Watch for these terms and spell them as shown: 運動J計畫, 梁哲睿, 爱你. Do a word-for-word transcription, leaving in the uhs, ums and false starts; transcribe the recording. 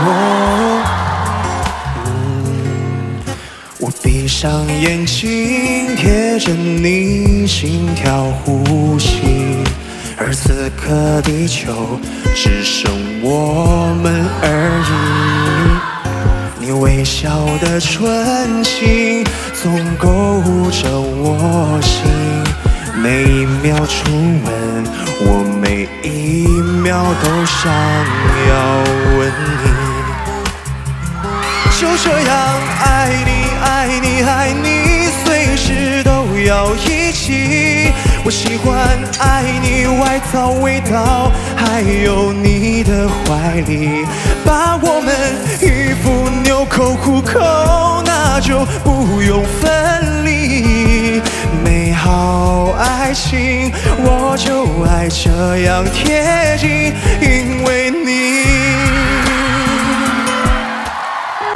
我。嗯，我闭上眼睛，贴着你心跳呼吸，而此刻地球只剩我们而已。 你微笑的纯情，总勾着我心。每一秒初吻，我每一秒都想要吻你。就这样爱你，爱你，爱你，随时都要一起。我喜欢爱你外套味道，还有你的怀里，把我们衣服。 口苦口，那就不用分离。美好爱情，我就爱这样贴近，因为。